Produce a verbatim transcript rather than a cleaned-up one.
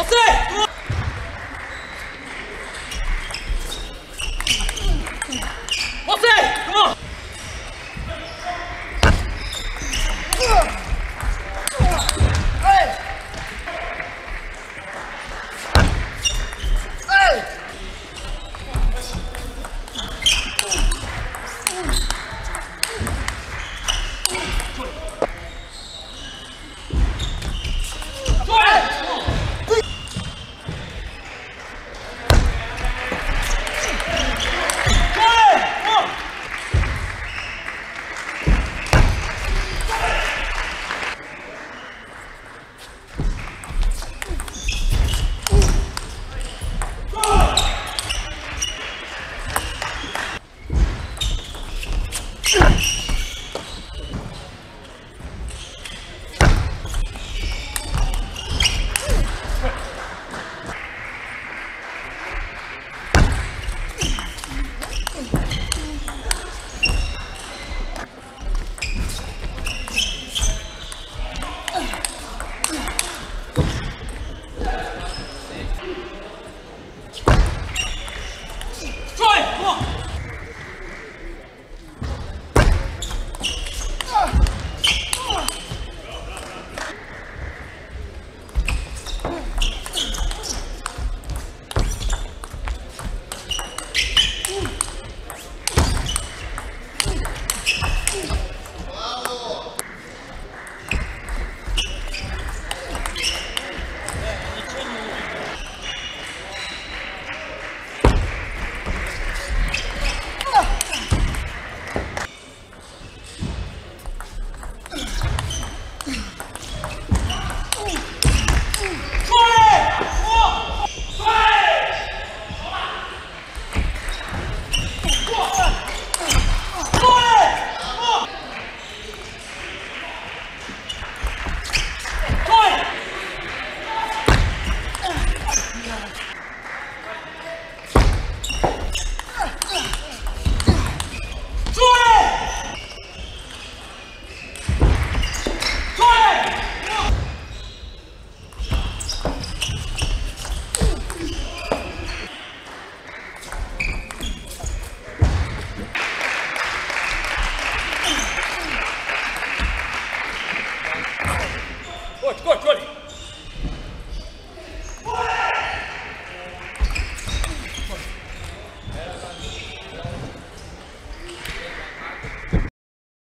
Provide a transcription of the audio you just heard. What's that?